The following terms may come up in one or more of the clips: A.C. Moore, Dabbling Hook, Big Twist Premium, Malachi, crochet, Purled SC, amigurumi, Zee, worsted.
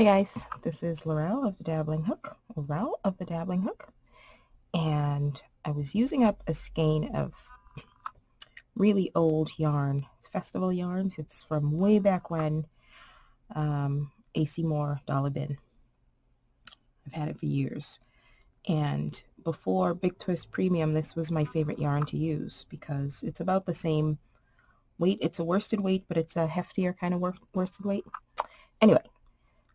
Hey guys, this is Laurel of the Dabbling Hook, and I was using up a skein of really old yarn. It's festival yarns. It's from way back when, A.C. Moore dollar bin. I've had it for years, and before Big Twist Premium, this was my favorite yarn to use because it's about the same weight. It's a worsted weight, but it's a heftier kind of worsted weight. Anyway.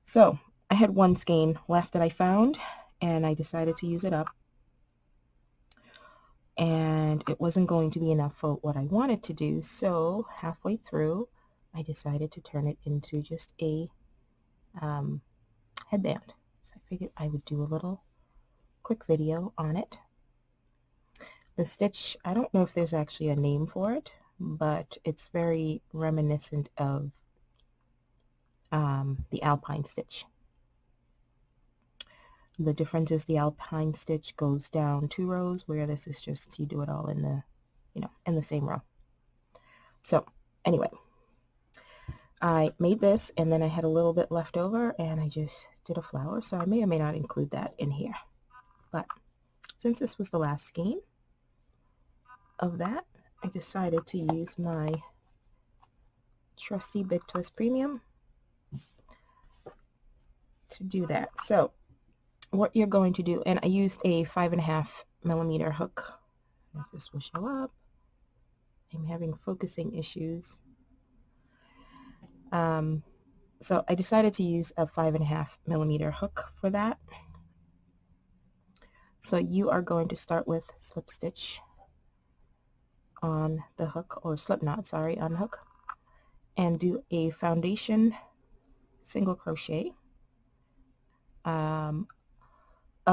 So I had one skein left that I found, and I decided to use it up, and it wasn't going to be enough for what I wanted to do, so halfway through I decided to turn it into just a headband. So I figured I would do a little quick video on it. The stitch, I don't know if there's actually a name for it, but it's very reminiscent of the alpine stitch. The difference is the alpine stitch goes down 2 rows, where this is just you do it all in the, you know, in the same row. So anyway, I made this, and then I had a little bit left over, and I just did a flower, so I may or may not include that in here. But since this was the last skein of that, I decided to use my trusty Big Twist Premium to do that. So what you're going to do, and I used a 5.5mm hook. If this will show up, I'm having focusing issues. So I decided to use a 5.5mm hook for that. So you are going to start with slip stitch on the hook, or slip knot, sorry, on the hook, and do a foundation single crochet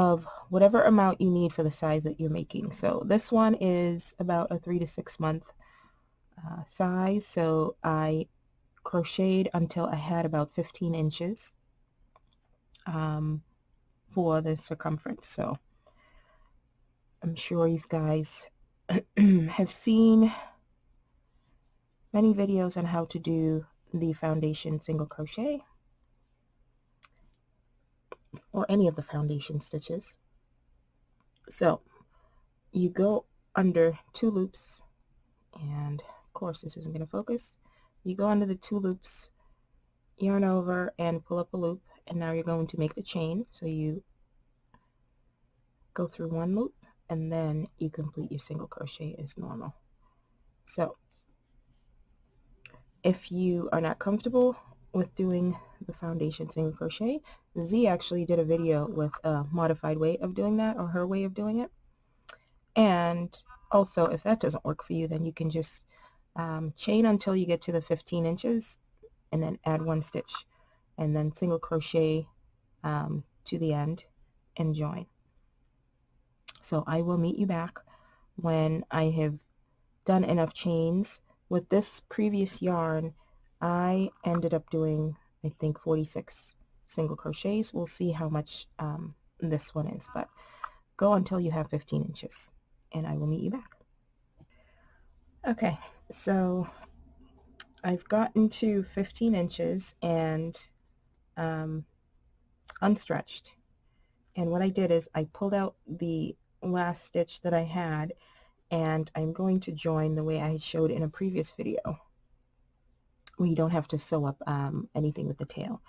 of whatever amount you need for the size that you're making. So this one is about a 3 to 6 month size, so I crocheted until I had about 15 inches for the circumference. So I'm sure you guys have seen many videos on how to do the foundation single crochet, or any of the foundation stitches. So you go under 2 loops, and of course this isn't going to focus. You go under the 2 loops, yarn over and pull up a loop, and now you're going to make the chain. So you go through 1 loop, and then you complete your single crochet as normal. So if you are not comfortable with doing the foundation single crochet, Z actually did a video with a modified way of doing that, or her way of doing it. And also, if that doesn't work for you, then you can just chain until you get to the 15 inches and then add 1 stitch, and then single crochet to the end and join. So I will meet you back when I have done enough chains. With this previous yarn, I ended up doing, I think, 46 single crochets. We'll see how much this one is, but go until you have 15 inches, and I will meet you back. Okay, so I've gotten to 15 inches and unstretched. And what I did is I pulled out the last stitch that I had, and I'm going to join the way I showed in a previous video, where you don't have to sew up anything with the tail.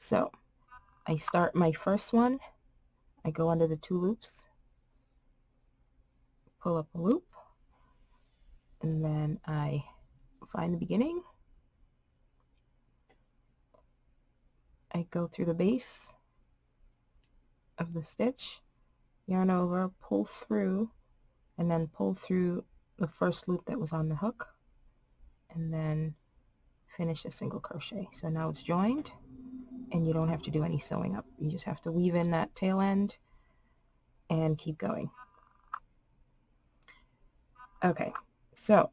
So I start my first one, I go under the 2 loops, pull up a loop, and then I find the beginning, I go through the base of the stitch, yarn over, pull through, and then pull through the first loop that was on the hook, and then finish a single crochet. So now it's joined, and you don't have to do any sewing up. You just have to weave in that tail end and keep going. Okay, so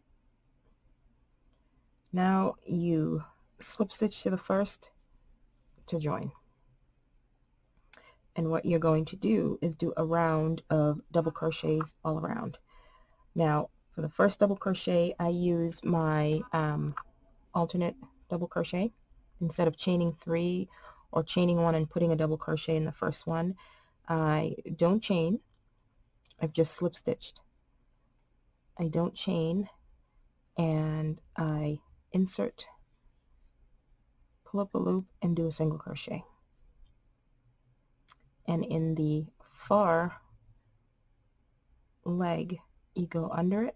now you slip stitch to the first to join. And what you're going to do is do a round of double crochets all around. Now, for the first double crochet, I use my alternate double crochet. Instead of chaining 3 or chaining one and putting a double crochet in the first one. I don't chain. I've just slip stitched. I don't chain, and I insert, pull up a loop, and do a single crochet. And in the far leg, you go under it,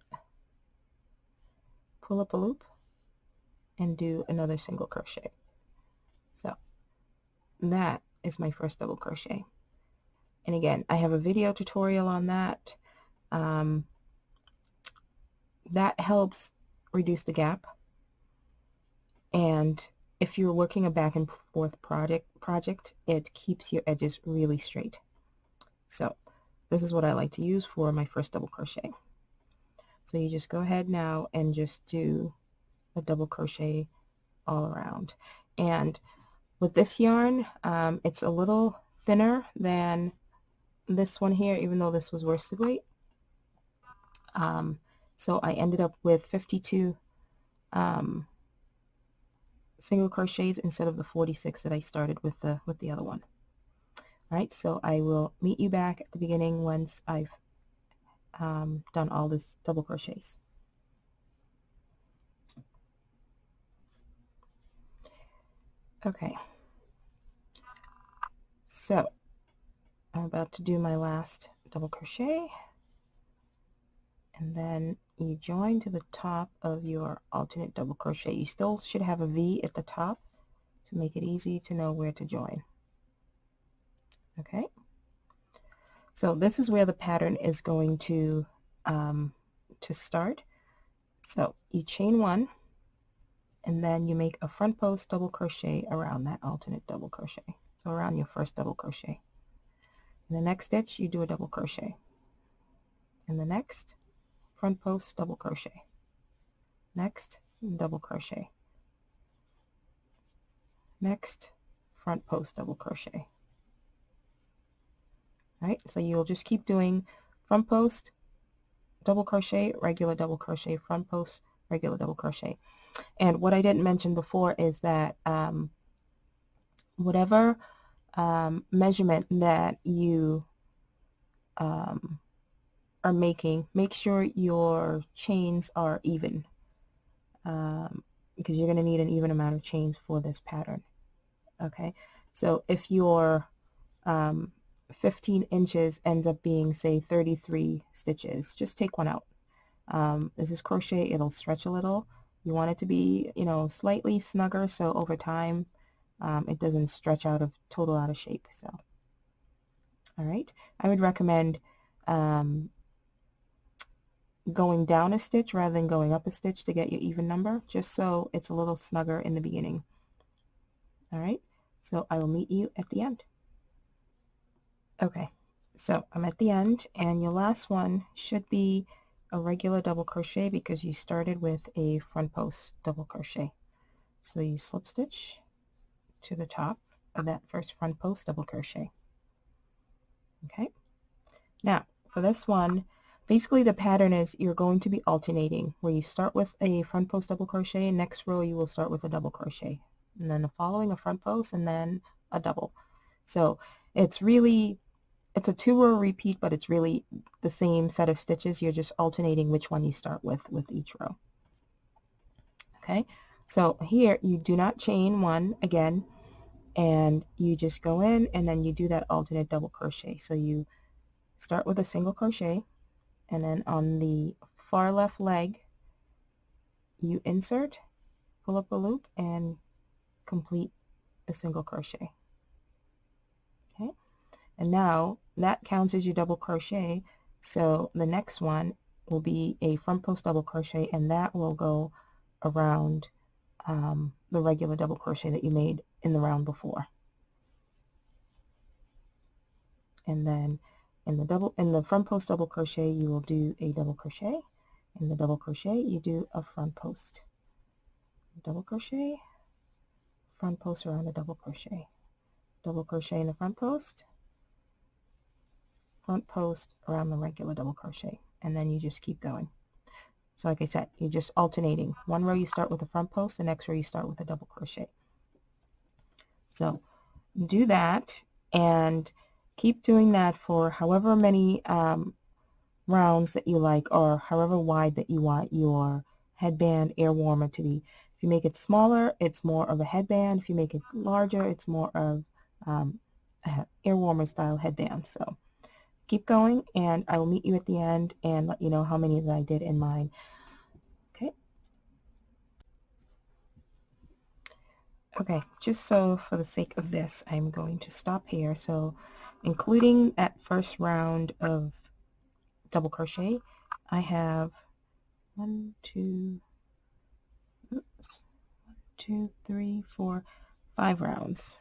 pull up a loop, and do another single crochet. So that is my first double crochet. And again, I have a video tutorial on that. That helps reduce the gap. And if you're working a back and forth project, it keeps your edges really straight. So this is what I like to use for my first double crochet. So you just go ahead now and just do a double crochet all around. And with this yarn, it's a little thinner than this one here, even though this was worsted weight. So I ended up with 52 single crochets instead of the 46 that I started with the other one. All right, so I will meet you back at the beginning once I've done all these double crochets. Okay, so I'm about to do my last double crochet, and then you join to the top of your alternate double crochet. You still should have a V at the top to make it easy to know where to join. Okay, so this is where the pattern is going to start. So you chain one, and then you make a front post double crochet around that alternate double crochet, so around your first double crochet. In the next stitch, you do a double crochet. In the next, front post double crochet. Next, double crochet. Next, front post double crochet. All right, so you'll just keep doing front post, double crochet, regular double crochet, front post, regular double crochet. And what I didn't mention before is that whatever measurement that you are making, make sure your chains are even, because you're going to need an even amount of chains for this pattern. Okay, so if your 15 inches ends up being, say, 33 stitches, just take one out. This is crochet, it'll stretch a little. You want it to be, you know, slightly snugger, so over time it doesn't stretch out of shape. So all right, I would recommend going down a stitch rather than going up a stitch to get your even number, just so it's a little snugger in the beginning. All right, so I will meet you at the end. Okay, so I'm at the end, and your last one should be a regular double crochet because you started with a front post double crochet. So you slip stitch to the top of that first front post double crochet. Okay, now for this one, basically the pattern is you're going to be alternating, where you start with a front post double crochet, and next row you will start with a double crochet, and then the following a front post, and then a double. So it's really, it's a two-row repeat, but it's really the same set of stitches. You're just alternating which one you start with each row. Okay, so here you do not chain one again, and you just go in, and then you do that alternate double crochet. So you start with a single crochet, and then on the far left leg, you insert, pull up a loop, and complete a single crochet. And now that counts as your double crochet, so the next one will be a front post double crochet, and that will go around the regular double crochet that you made in the round before. And then in the front post double crochet, you will do a double crochet. In the double crochet, you do a front post double crochet, front post around a double crochet in the front post around the regular double crochet, and then you just keep going. So like I said, you're just alternating. One row you start with a front post, the next row you start with a double crochet. So do that and keep doing that for however many rounds that you like, or however wide that you want your headband air warmer to be. If you make it smaller, it's more of a headband. If you make it larger, it's more of air warmer style headband. So keep going, and I will meet you at the end and let you know how many that I did in mine. Okay, just so for the sake of this, I'm going to stop here. So including that first round of double crochet, I have 5 rounds.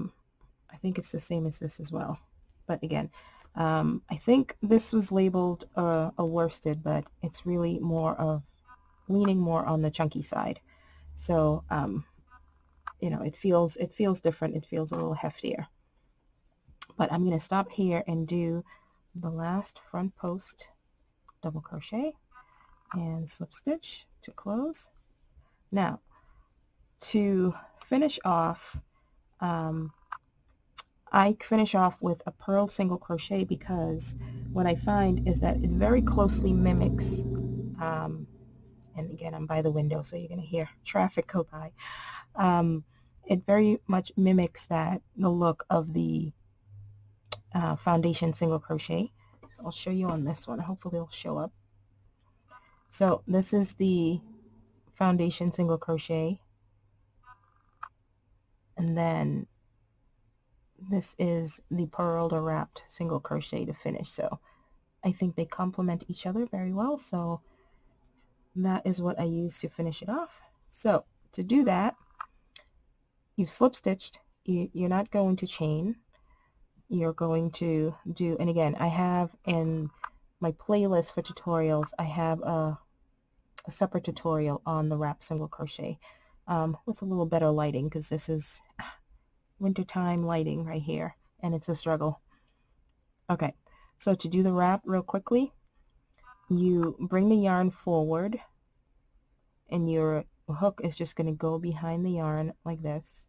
I think it's the same as this as well. But again, I think this was labeled a worsted, but it's really more of leaning more on the chunky side. So, you know, it feels different. It feels a little heftier. But I'm going to stop here and do the last front post double crochet and slip stitch to close. Now, to finish off, I finish off with a purl single crochet, because what I find is that it very closely mimics, and again, I'm by the window, so you're going to hear traffic go by. It very much mimics the look of the foundation single crochet. I'll show you on this one. Hopefully it'll show up. So this is the foundation single crochet. And then this is the purled or wrapped single crochet to finish. So I think they complement each other very well. So that is what I use to finish it off. So to do that, you've slip stitched, you're not going to chain, you're going to do, and again, I have in my playlist for tutorials, I have a separate tutorial on the wrap single crochet with a little better lighting, because this is wintertime lighting right here and it's a struggle. Okay, so to do the wrap real quickly, you bring the yarn forward and your hook is just going to go behind the yarn like this,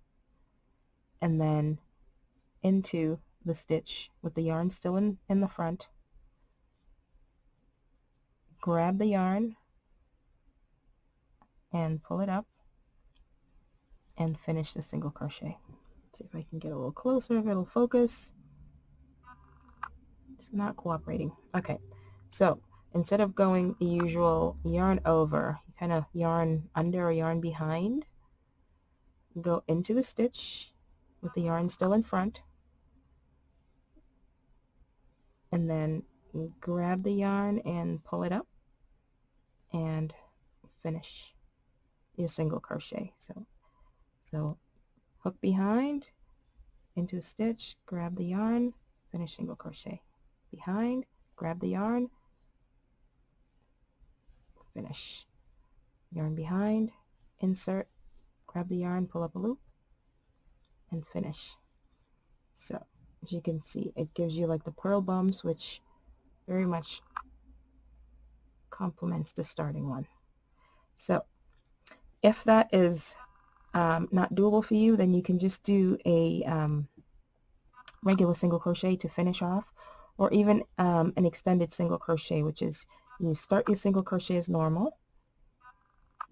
and then into the stitch with the yarn still in the front. Grab the yarn and pull it up and finish the single crochet. Let's see if I can get a little closer, if it'll focus. It's not cooperating. Okay, so instead of going the usual yarn over, you kind of yarn under or yarn behind, go into the stitch with the yarn still in front, and then grab the yarn and pull it up and finish your single crochet. So hook behind, into the stitch, grab the yarn, finish single crochet. Behind, grab the yarn, finish. Yarn behind, insert, grab the yarn, pull up a loop, and finish. So, as you can see, it gives you like the purl bumps, which very much complements the starting one. So, if that is not doable for you, then you can just do a regular single crochet to finish off, or even an extended single crochet, which is you start your single crochet as normal,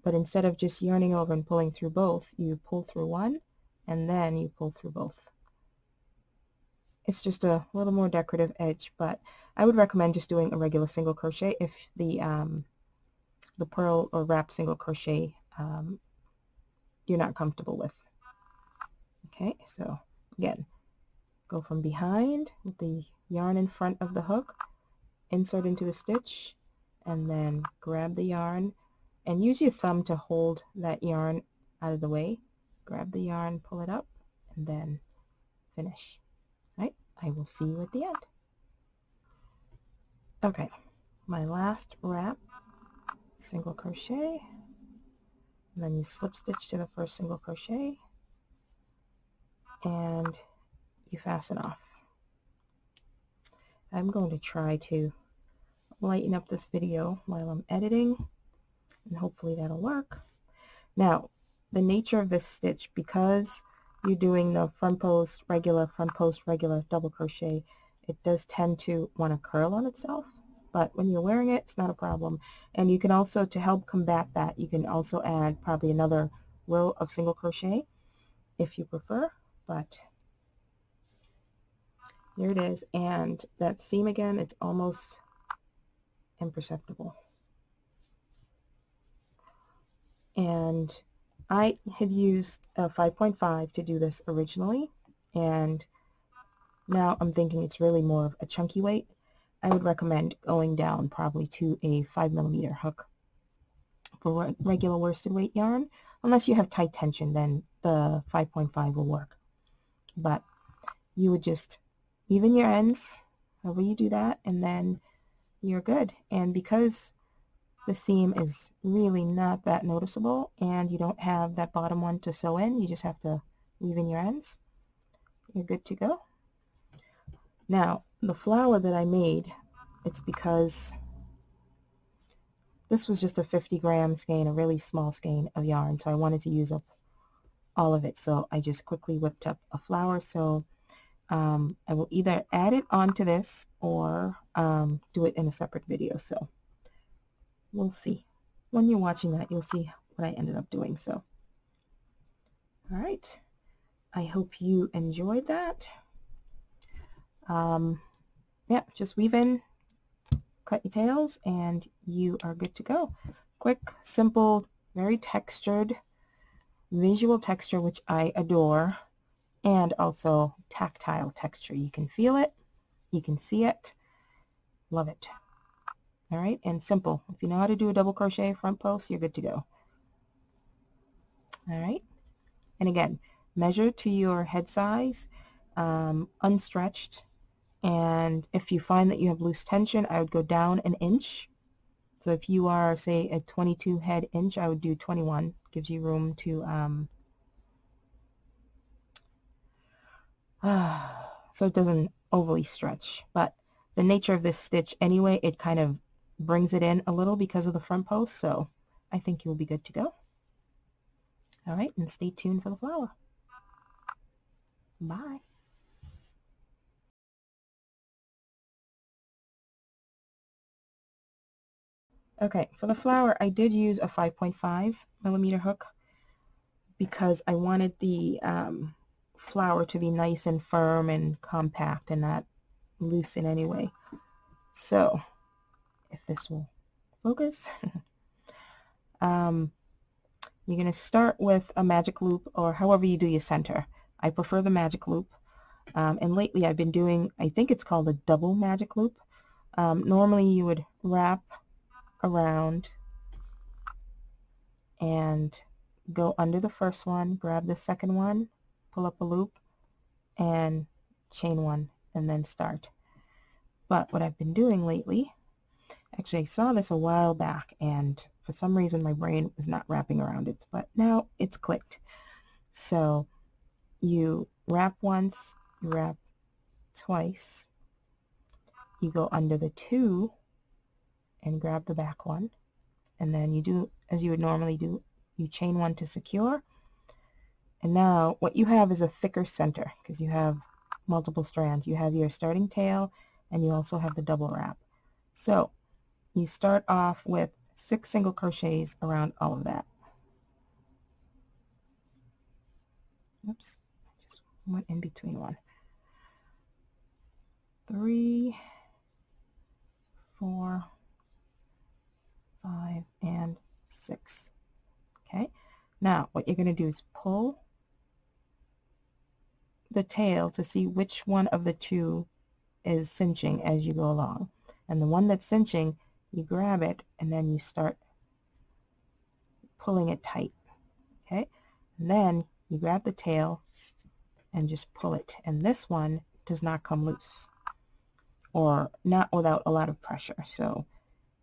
but instead of just yarning over and pulling through both, you pull through one and then you pull through both. It's just a little more decorative edge, but I would recommend just doing a regular single crochet if the the purl or wrap single crochet you're not comfortable with. Okay, so again, go from behind with the yarn in front of the hook, insert into the stitch, and then grab the yarn and use your thumb to hold that yarn out of the way. Grab the yarn, pull it up, and then finish. All right, I will see you at the end. Okay, my last wrap, single crochet, and then you slip stitch to the first single crochet and you fasten off. I'm going to try to lighten up this video while I'm editing, and hopefully that'll work. Now, the nature of this stitch, because you're doing the front post, regular, double crochet, it does tend to want to curl on itself, but when you're wearing it, it's not a problem. And you can also, to help combat that, you can also add probably another row of single crochet if you prefer, but there it is. And that seam again, it's almost imperceptible. And I had used a 5.5 to do this originally, and now I'm thinking it's really more of a chunky weight. I would recommend going down probably to a 5mm hook for regular worsted weight yarn. Unless you have tight tension, then the 5.5 will work. But you would just even your ends, however you do that, and then you're good. And because the seam is really not that noticeable and you don't have that bottom one to sew in, you just have to weave in your ends, you're good to go. Now, the flower that I made, it's because this was just a 50-gram skein, a really small skein of yarn, so I wanted to use up all of it, so I just quickly whipped up a flower. So I will either add it onto this or do it in a separate video, so we'll see. When you're watching that, you'll see what I ended up doing. So, all right, I hope you enjoyed that. Yeah, just weave in, cut your tails, and you are good to go. Quick, simple, very textured, visual texture, which I adore, and also tactile texture. You can feel it, you can see it, love it. All right, and simple. If you know how to do a double crochet front post, you're good to go. All right, and again, measure to your head size, unstretched, and if you find that you have loose tension, I would go down an inch. So if you are, say, a 22 head inch, I would do 21. Gives you room to, so it doesn't overly stretch. But the nature of this stitch anyway, it kind of brings it in a little because of the front post, so I think you'll be good to go. All right, and stay tuned for the flower. Bye. Okay, for the flower, I did use a 5.5mm hook because I wanted the flower to be nice and firm and compact and not loose in any way. So, if this will focus, you're going to start with a magic loop, or however you do your center. I prefer the magic loop, and lately I've been doing, I think it's called a double magic loop. Normally you would wrap around and go under the first one, grab the second one, pull up a loop, and chain one, and then start. But what I've been doing lately, actually I saw this a while back, and for some reason my brain was not wrapping around it, but now it's clicked. So you wrap once, you wrap twice, you go under the two and grab the back one, and then you do as you would normally do, you chain one to secure, and now what you have is a thicker center because you have multiple strands. You have your starting tail and you also have the double wrap. So you start off with 6 single crochets around all of that. Oops, I just went in between one. 3, 4, 5, and 6. Okay, now what you're going to do is pull the tail to see which one of the two is cinching as you go along, and the one that's cinching, you grab it and then you start pulling it tight. Okay, and then you grab the tail and just pull it, and this one does not come loose, or not without a lot of pressure, so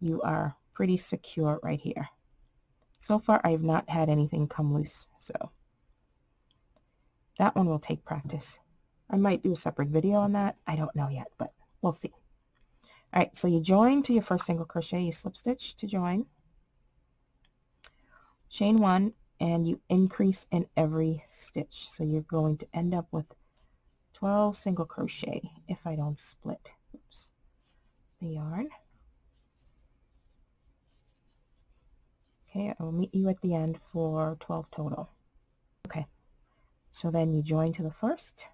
you are pretty secure right here. So far I have not had anything come loose, so that one will take practice. I might do a separate video on that, I don't know yet, but we'll see. All right, so you join to your first single crochet, you slip stitch to join, chain one, and you increase in every stitch. So you're going to end up with 12 single crochet if I don't split the yarn. Okay, I will meet you at the end for 12 total. Okay, so then you join to the first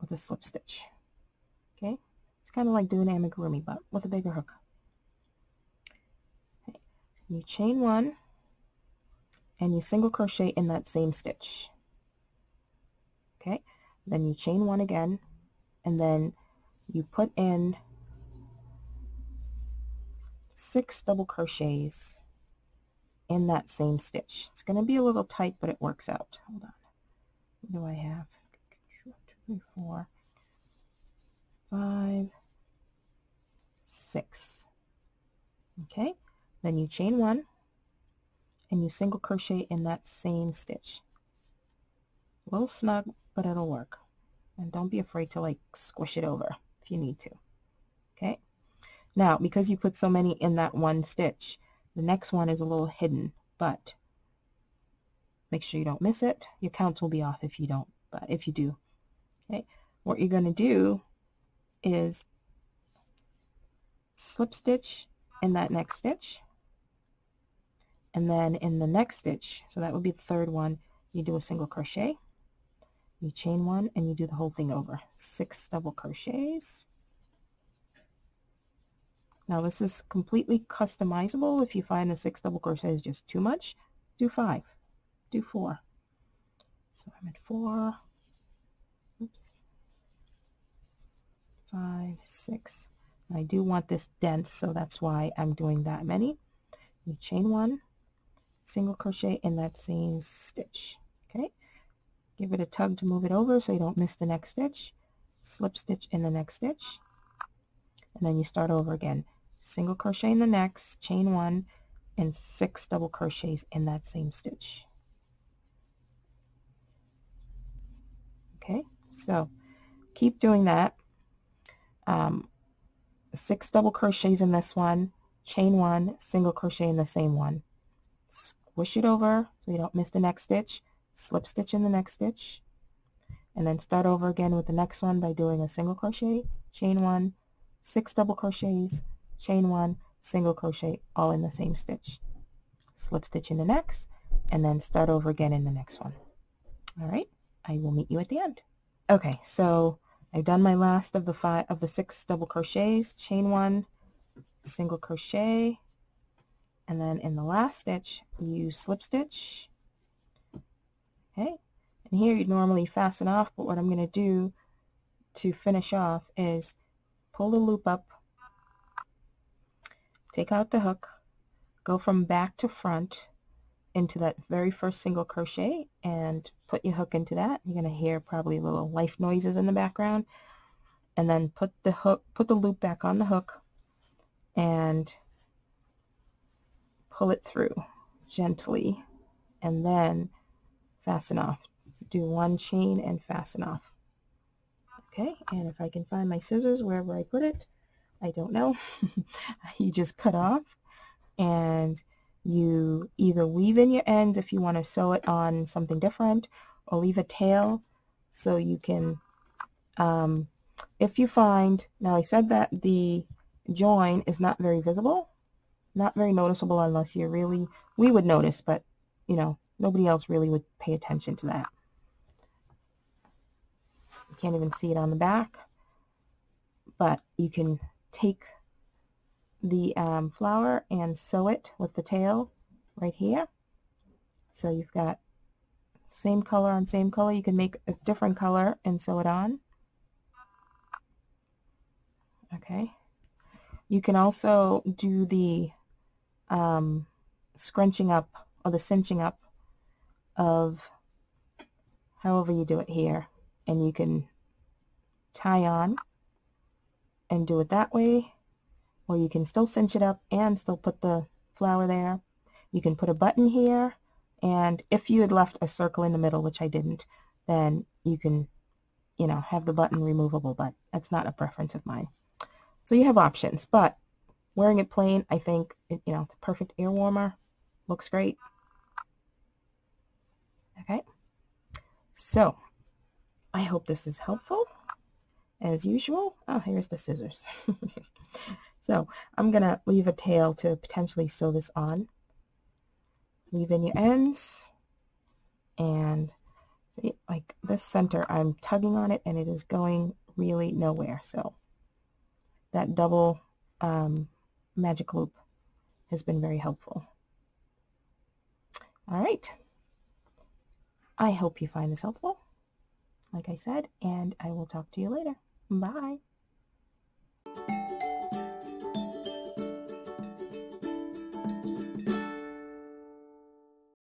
with a slip stitch. Okay, it's kind of like doing amigurumi but with a bigger hook. Okay. You chain one and you single crochet in that same stitch. Okay, then you chain one again and then you put in 6 double crochets in that same stitch. It's going to be a little tight, but it works out. Hold on. What do I have? 2, 3, 4, 5, 6. Okay, then you chain one and you single crochet in that same stitch. A little snug, but it'll work. And don't be afraid to like squish it over if you need to. Okay, now because you put so many in that one stitch, the next one is a little hidden, but make sure you don't miss it. Your counts will be off if you don't, but if you do, okay, what you're going to do is slip stitch in that next stitch, and then in the next stitch, so that would be the third one, you do a single crochet, you chain one, and you do the whole thing over. 6 double crochets. Now this is completely customizable. If you find the 6 double crochets just too much, do 5, do 4. So I'm at 4, oops, 5, 6. I do want this dense, so that's why I'm doing that many. You chain one, single crochet in that same stitch. Okay, give it a tug to move it over so you don't miss the next stitch. Slip stitch in the next stitch, and then you start over again. Single crochet in the next, chain one, and 6 double crochets in that same stitch. Okay, so keep doing that. 6 double crochets in this one, chain one, single crochet in the same one. Squish it over so you don't miss the next stitch. Slip stitch in the next stitch, and then start over again with the next one by doing a single crochet, chain one, 6 double crochets, chain one, single crochet, all in the same stitch. Slip stitch in the next, and then start over again in the next one. All right, I will meet you at the end. Okay, so I've done my last of the 6 double crochets, chain one, single crochet, and then in the last stitch you slip stitch. Okay, and here you'd normally fasten off, but what I'm going to do to finish off is pull the loop up, take out the hook, go from back to front into that very first single crochet and put your hook into that. You're going to hear probably little life noises in the background, and then put the loop back on the hook and pull it through gently, and then fasten off. Do one chain and fasten off. Okay, and if I can find my scissors wherever I put it, I don't know. You just cut off and you either weave in your ends if you want to sew it on something different, or leave a tail so you can, if you find, now I said that the join is not very visible, not very noticeable unless you're really, we would notice, but you know, nobody else really would pay attention to that. Can't even see it on the back, but you can take the flower and sew it with the tail right here. So you've got same color on same color. You can make a different color and sew it on. Okay, you can also do the scrunching up or the cinching up of however you do it here, and you can tie on and do it that way, or you can still cinch it up and still put the flower there. You can put a button here, and if you had left a circle in the middle, which I didn't, then you can, you know, have the button removable, but that's not a preference of mine. So you have options, but wearing it plain, I think, you know, it's a perfect ear warmer, looks great, Okay, so I hope this is helpful. As usual, oh, here's the scissors. So I'm going to leave a tail to potentially sew this on. Leave in your ends, and like this center, I'm tugging on it and it is going really nowhere. So that double magic loop has been very helpful. All right. I hope you find this helpful, like I said, and I will talk to you later. Bye.